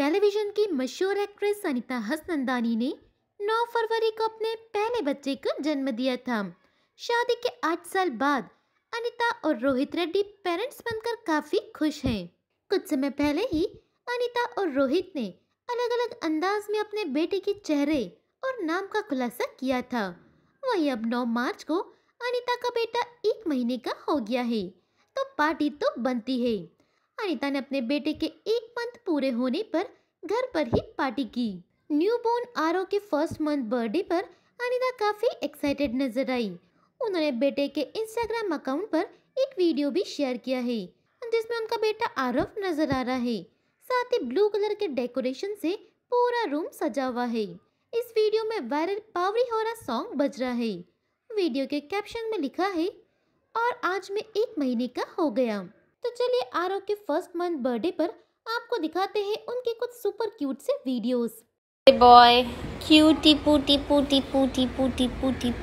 Television की मशहूर actress Anita Hasnandani ने 9 फरवरी को अपने पहले बच्चे को जन्म दिया था। शादी के 8 साल बाद अनीता और रोहित रेड्डी पेरेंट्स बनकर काफ़ी खुश हैं। कुछ समय पहले ही अनीता और रोहित ने अलग अलग अंदाज में अपने बेटे के चेहरे और नाम का खुलासा किया था। वहीं अब 9 मार्च को अनीता का बेटा 1 महीने का हो गया है, तो पार्टी तो बनती है। अनीता ने अपने बेटे के 1 मंथ पूरे होने पर घर पर ही पार्टी की। न्यूबॉर्न आरव के फर्स्ट मंथ बर्थडे पर अनीता काफ़ी एक्साइटेड नजर आई। उन्होंने बेटे के इंस्टाग्राम अकाउंट पर एक वीडियो भी शेयर किया है जिसमें उनका बेटा आरव नजर आ रहा है। साथ ही ब्लू कलर के डेकोरेशन से पूरा रूम सजा हुआ है। इस वीडियो में वायरल पावरी हो रहा सॉन्ग बज रहा है। वीडियो के कैप्शन में लिखा है, और आज मैं 1 महीने का हो गया। तो चलिए आरव के फर्स्ट मंथ बर्थडे पर आपको दिखाते हैं उनके कुछ सुपर क्यूट से वीडियोस। बॉय क्यूटी पूटी पूटी पूटी पूटी पूटी।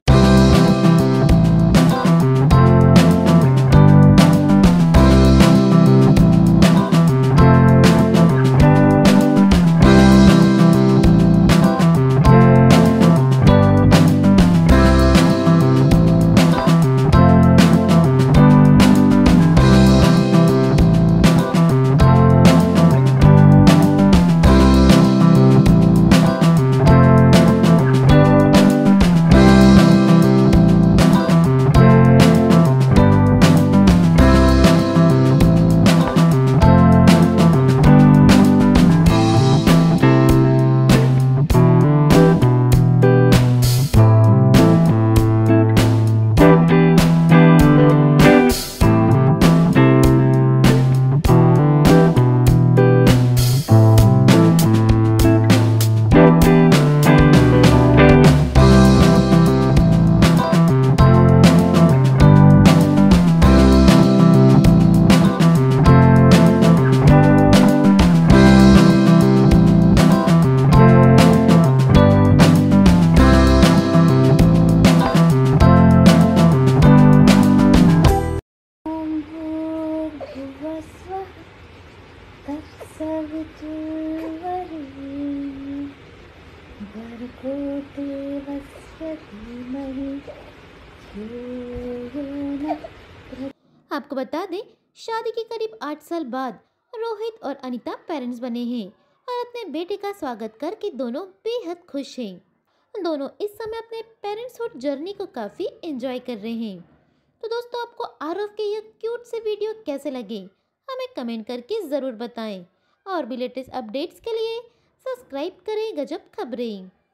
आपको बता दें, शादी के करीब 8 साल बाद रोहित और अनीता पेरेंट्स बने हैं और अपने बेटे का स्वागत करके दोनों बेहद खुश हैं। दोनों इस समय अपने पेरेंट्सहुड जर्नी को काफ़ी एंजॉय कर रहे हैं। तो दोस्तों, आपको आरव के ये क्यूट से वीडियो कैसे लगे हमें कमेंट करके ज़रूर बताएं और भी लेटेस्ट अपडेट्स के लिए सब्सक्राइब करें गजब खबरें।